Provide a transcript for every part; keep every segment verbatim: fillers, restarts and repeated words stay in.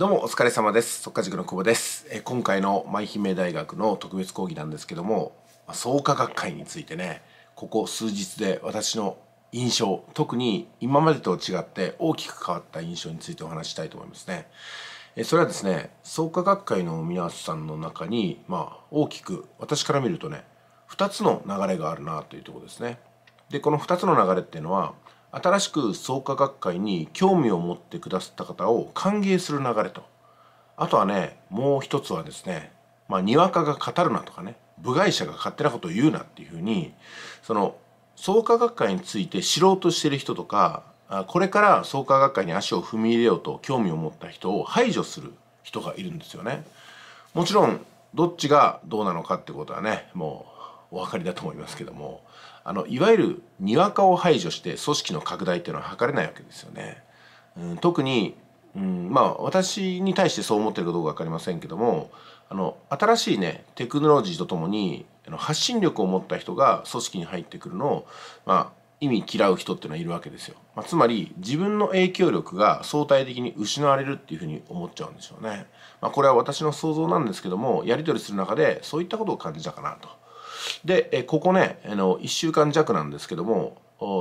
どうもお疲れ様です。速稼塾の久保です。え今回の舞姫大学の特別講義なんですけども、創価学会についてね、ここ数日で私の印象、特に今までと違って大きく変わった印象についてお話したいと思いますね。えそれはですね、創価学会の皆さんの中に、まあ、大きく私から見るとね、ふたつの流れがあるなというところですね。で、このふたつの流れっていうのは、新しく創価学会に興味を持ってくださった方を歓迎する流れと、あとはね、もう一つはですね、まあ、にわかが語るなとかね、部外者が勝手なことを言うなっていうふうに、その創価学会について知ろうとしている人とか、これから創価学会に足を踏み入れようと興味を持った人を排除する人がいるんですよね。もちろんどっちがどうなのかってことはね、もうお分かりだと思いますけども。あのいわゆるにわかを排除して組織の拡大っていうのは図れないわけですよね。うん、特に、うん、まあ私に対してそう思ってるかどうか分かりませんけども、あの新しいねテクノロジーとともにあの発信力を持った人が組織に入ってくるのを、まあ、意味嫌う人っていうのはいるわけですよ。まあ、つまり自分の影響力が相対的に失われるっていうふうに思っちゃうんでしょうね。まあ、これは私の想像なんですけども、やり取りする中でそういったことを感じたかなと。で、ここね、あのいっしゅうかん弱なんですけども、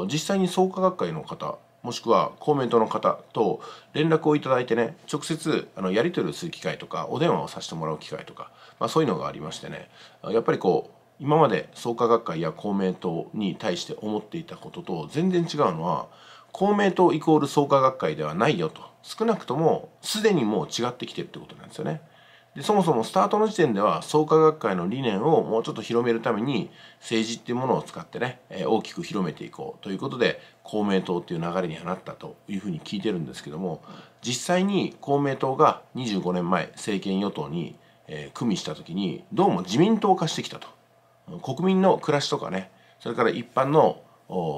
実際に創価学会の方もしくは公明党の方と連絡をいただいてね、直接あのやり取りをする機会とかお電話をさせてもらう機会とか、まあ、そういうのがありましてね、やっぱりこう今まで創価学会や公明党に対して思っていたことと全然違うのは、公明党イコール創価学会ではないよと、少なくともすでにもう違ってきてるってことなんですよね。でそもそもスタートの時点では創価学会の理念をもうちょっと広めるために政治っていうものを使ってね、えー、大きく広めていこうということで公明党っていう流れにはなったというふうに聞いてるんですけども、実際に公明党がにじゅうごねんまえ政権与党に、えー、組みした時にどうも自民党化してきたと。国民の暮らしとかね、それから一般の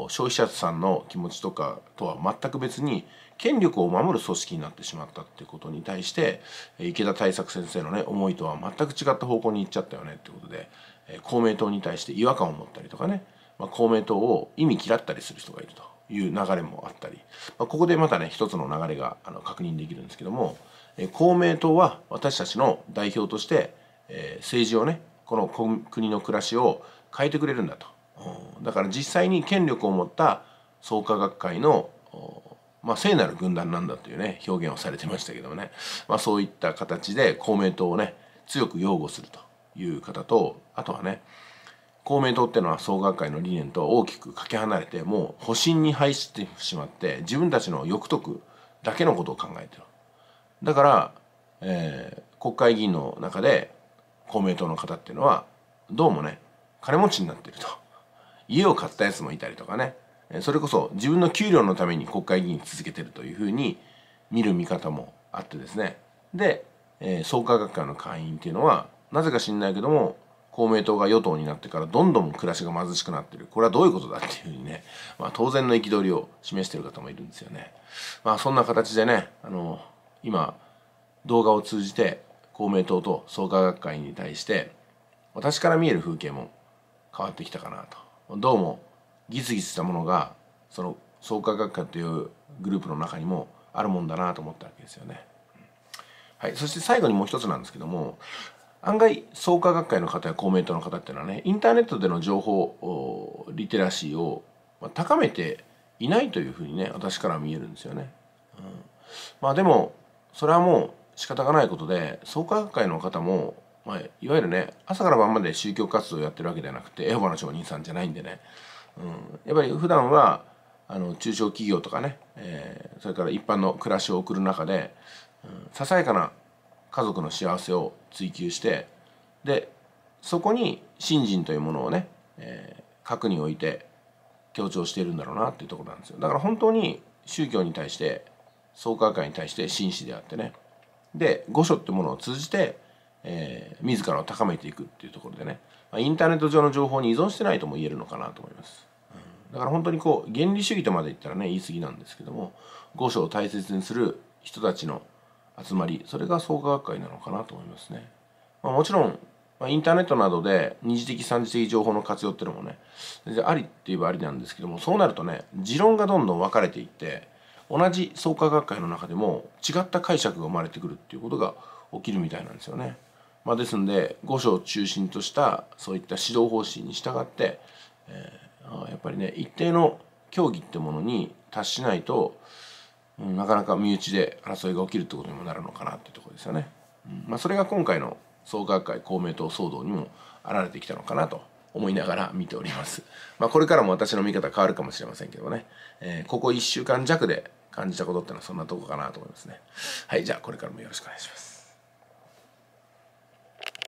消費者さんの気持ちとかとは全く別に権力を守る組織になってしまったっていうことに対して、池田大作先生のね思いとは全く違った方向に行っちゃったよねってことで、公明党に対して違和感を持ったりとかね、まあ、公明党を意味嫌ったりする人がいるという流れもあったり、まあ、ここでまたね一つの流れがあの確認できるんですけども、公明党は私たちの代表として政治をね、この国の暮らしを変えてくれるんだと。だから実際に権力を持った創価学会の、まあ、聖なる軍団なんだというね表現をされてましたけどもね、まあ、そういった形で公明党をね強く擁護するという方と、あとはね公明党っていうのは創価学会の理念と大きくかけ離れて、もう保身に配してしまって自分たちの欲得だけのことを考えてる。だから、えー、国会議員の中で公明党の方っていうのはどうもね金持ちになってると。家を買ったやつもいたりとかね、それこそ自分の給料のために国会議員続けてるというふうに見る見方もあってですね。で、創価学会の会員っていうのはなぜか知んないけども、公明党が与党になってからどんどん暮らしが貧しくなってる。これはどういうことだっていうふうにね、まあ、当然の憤りを示してる方もいるんですよね。まあそんな形でね、あの今動画を通じて公明党と創価学会に対して私から見える風景も変わってきたかなと。どうもギスギスしたものがその創価学会というグループの中にもあるもんだなと思ったわけですよね。はい、そして最後にもう一つなんですけども、案外創価学会の方や公明党の方っていうのはね、インターネットでの情報リテラシーを高めていないというふうにね私から見えるんですよね。うん、まあでもそれはもう仕方がないことで、創価学会の方もまあ、いわゆるね朝から晩まで宗教活動をやってるわけではなくて、エホバの証人さんじゃないんでね、うん、やっぱり普段はあの中小企業とかね、えー、それから一般の暮らしを送る中で、うん、ささやかな家族の幸せを追求して、でそこに信心というものをね、えー、核に置いて強調しているんだろうなっていうところなんですよ。だから本当に宗教に対して創価学会に対して真摯であってね、で御所ってものを通じてえー、自らを高めていくっていうところでね、まあ、インターネット上の情報に依存してないとも言えるのかなと思います。うん、だから本当にこう原理主義とまで言ったらね言い過ぎなんですけども、御所を大切にする人たちの集まり、それが創価学会なのかなと思いますね。まあ、もちろん、まあ、インターネットなどで二次的三次的情報の活用っていうのもねありって言えばありなんですけども、そうなるとね持論がどんどん分かれていって、同じ創価学会の中でも違った解釈が生まれてくるっていうことが起きるみたいなんですよね。まあ、ですので御所を中心としたそういった指導方針に従って、えー、やっぱりね一定の教義ってものに達しないと、うん、なかなか身内で争いが起きるってことにもなるのかなっていうところですよね。うんまあ、それが今回の創価学会公明党騒動にも現れてきたのかなと思いながら見ております。まあ、これからも私の見方変わるかもしれませんけどね、えー、ここいっしゅうかん弱で感じたことってのはそんなとこかなと思いますね。はい、じゃあこれからもよろしくお願いします。